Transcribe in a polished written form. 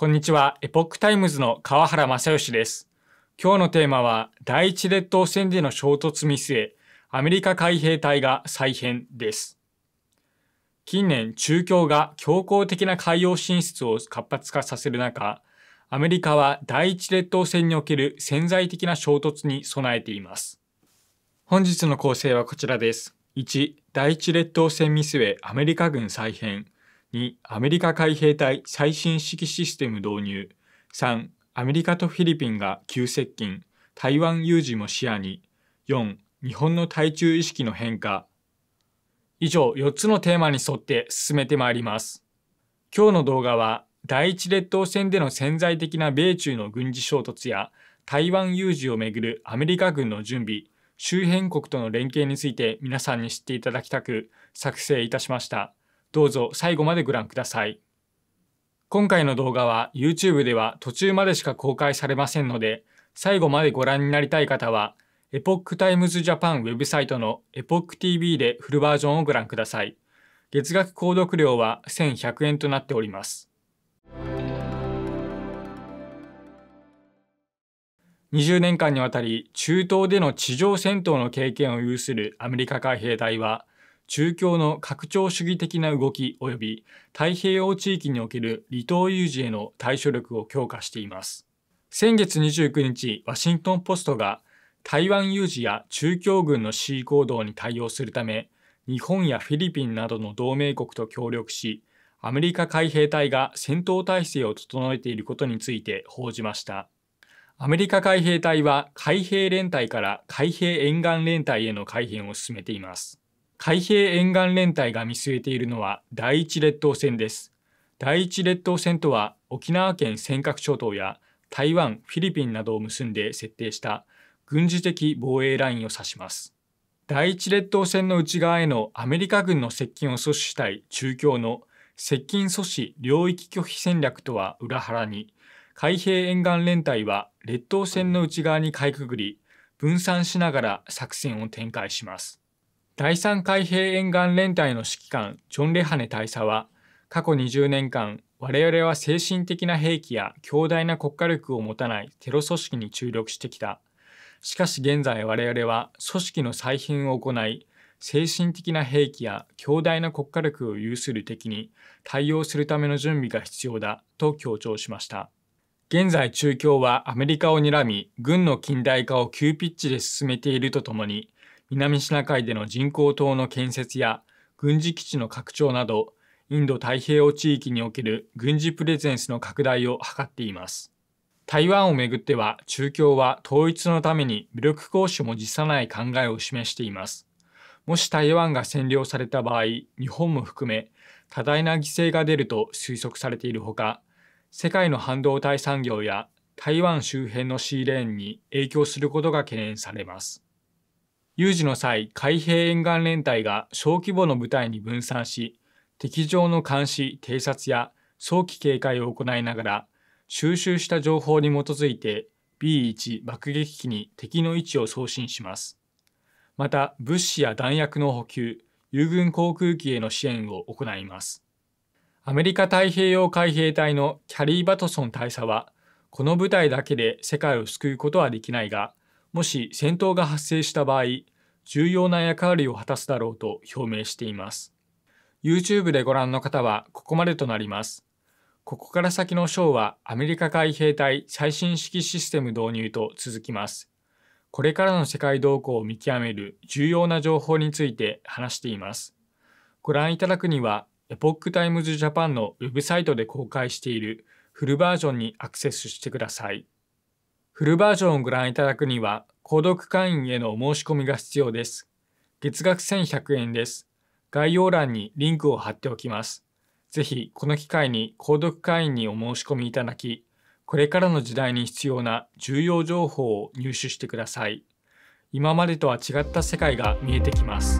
こんにちは、エポックタイムズの川原正義です。今日のテーマは、第一列島線での衝突見据え、アメリカ海兵隊が再編です。近年、中共が強硬的な海洋進出を活発化させる中、アメリカは第一列島線における潜在的な衝突に備えています。本日の構成はこちらです。1、第一列島線見据えアメリカ軍再編。2、アメリカ海兵隊最新式システム導入。3、アメリカとフィリピンが急接近。台湾有事も視野に。4、日本の対中意識の変化。以上、4つのテーマに沿って進めてまいります。今日の動画は、第一列島線での潜在的な米中の軍事衝突や台湾有事をめぐるアメリカ軍の準備、周辺国との連携について皆さんに知っていただきたく作成いたしました。どうぞ最後までご覧ください。今回の動画は YouTube では途中までしか公開されませんので、最後までご覧になりたい方は Epoch Times Japan ウェブサイトの Epoch TV でフルバージョンをご覧ください。月額購読料は1100円となっております。20年間にわたり中東での地上戦闘の経験を有するアメリカ海兵隊は、中共の拡張主義的な動き及び太平洋地域における離島有事への対処力を強化しています。先月29日、ワシントンポストが台湾有事や中共軍の恣意行動に対応するため、日本やフィリピンなどの同盟国と協力し、アメリカ海兵隊が戦闘態勢を整えていることについて報じました。アメリカ海兵隊は海兵連隊から海兵沿岸連隊への改編を進めています。海兵沿岸連隊が見据えているのは第一列島線です。第一列島線とは沖縄県尖閣諸島や台湾、フィリピンなどを結んで設定した軍事的防衛ラインを指します。第一列島線の内側へのアメリカ軍の接近を阻止したい中共の接近阻止領域拒否戦略とは裏腹に、海兵沿岸連隊は列島線の内側にかいくぐり、分散しながら作戦を展開します。第3海兵沿岸連隊の指揮官ジョン・レハネ大佐は、過去20年間、我々は精神的な兵器や強大な国家力を持たないテロ組織に注力してきた。しかし現在我々は組織の再編を行い、精神的な兵器や強大な国家力を有する敵に対応するための準備が必要だと強調しました。現在中共はアメリカを睨み、軍の近代化を急ピッチで進めているとともに、南シナ海での人工島の建設や軍事基地の拡張など、インド太平洋地域における軍事プレゼンスの拡大を図っています。台湾をめぐっては、中共は統一のために武力行使も辞さない考えを示しています。もし台湾が占領された場合、日本も含め多大な犠牲が出ると推測されているほか、世界の半導体産業や台湾周辺のシーレーンに影響することが懸念されます。有事の際、海兵沿岸連隊が小規模の部隊に分散し、敵情の監視・偵察や早期警戒を行いながら、収集した情報に基づいて B1 爆撃機に敵の位置を送信します。また、物資や弾薬の補給、友軍航空機への支援を行います。アメリカ太平洋海兵隊のキャリー・バトソン大佐は、この部隊だけで世界を救うことはできないが、もし戦闘が発生した場合、重要な役割を果たすだろうと表明しています。YouTube でご覧の方はここまでとなります。ここから先の章はアメリカ海兵隊最新式システム導入と続きます。これからの世界動向を見極める重要な情報について話しています。ご覧いただくには、Epoch Times Japan のウェブサイトで公開しているフルバージョンにアクセスしてください。フルバージョンをご覧いただくには、購読会員への申し込みが必要です。月額1100円です。概要欄にリンクを貼っておきます。ぜひ、この機会に購読会員にお申し込みいただき、これからの時代に必要な重要情報を入手してください。今までとは違った世界が見えてきます。